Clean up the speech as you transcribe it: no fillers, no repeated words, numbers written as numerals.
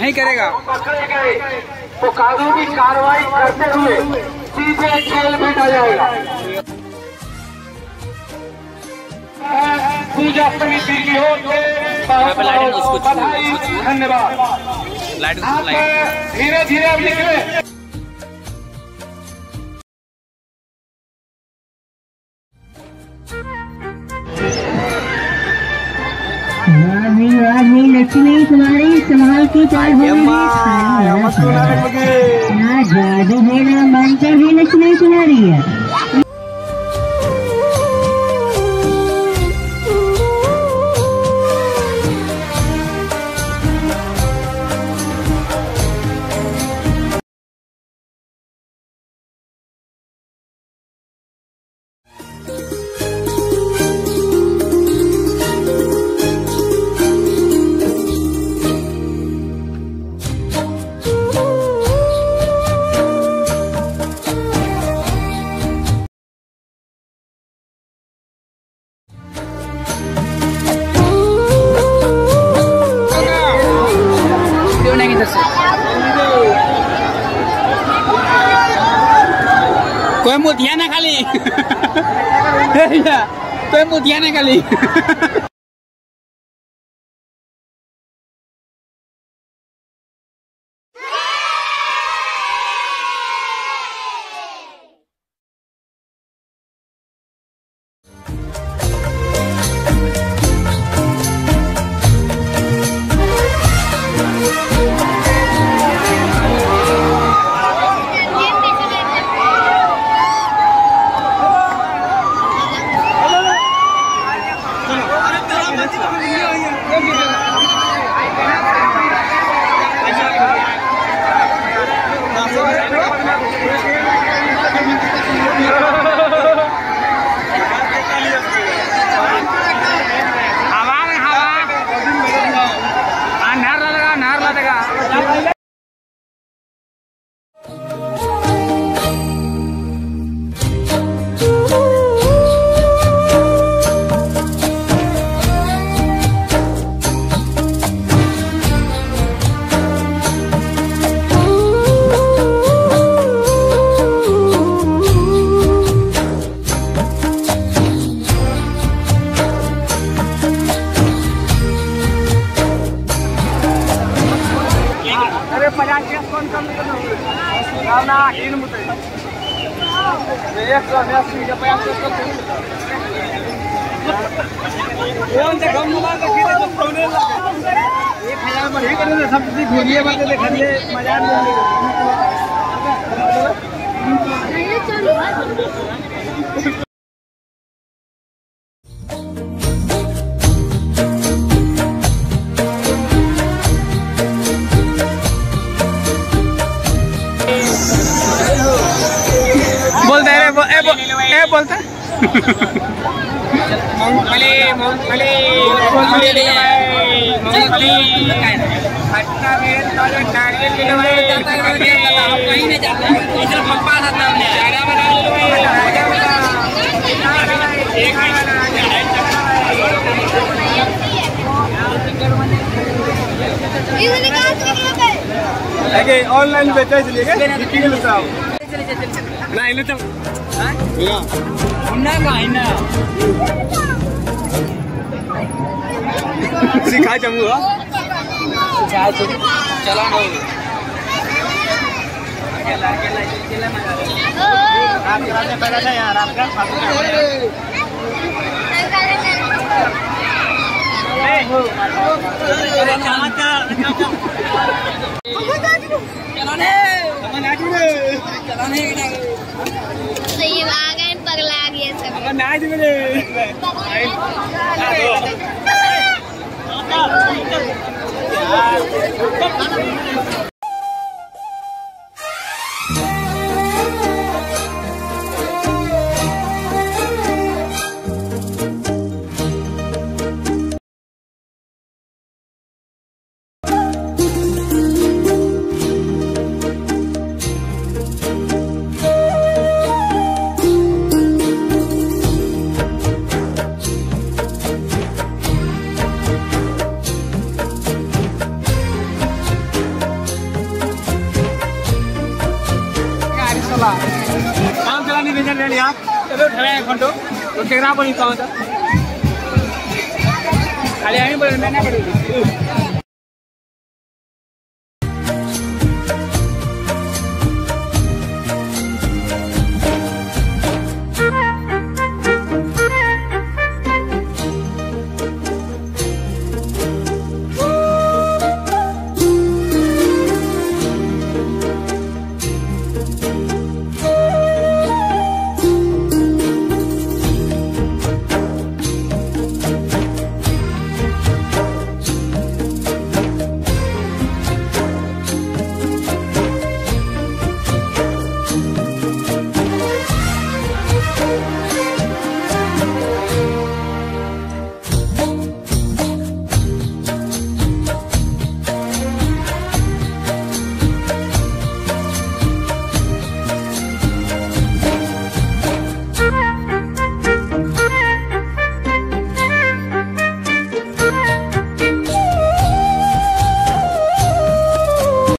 नहीं करेगा। पकड़े गए तो कानूनी कार्रवाई करते हुए सीधे जेल भेजा जाएगा। पूजा समिति की ओर से बहुत बधाई, धन्यवाद। आप धीरे धीरे निकले। आज मेरी लक्ष्मी तुम्हारी संभाल की पार हो गई। जादू मेरा मानकर भी लक्ष्मी तुम्हारी है। कोई मोतियाना खाली कोई मोतियाना खाली। एक बोलता है मूंगफली मूंगफली मूंगफली मूंगफली खट्टा बेर ताजा नारियल के लिए जाता है। हम कहीं नहीं जाते, इधर पप्पा रहता है। हमने आटा बना लिया, आटा बना एक आटा बना ये निकाल के लेके आगे ऑनलाइन बेचा इसलिए बिक्री में साहब ना इन्हें तो हाँ ना उन्ना का इन्ना सिखा चंगुआ चाय चला ना लाके लाके चिल्ला मत आप कराने पहले ना यार आपका सही आ गए पगला गया सब। मैं I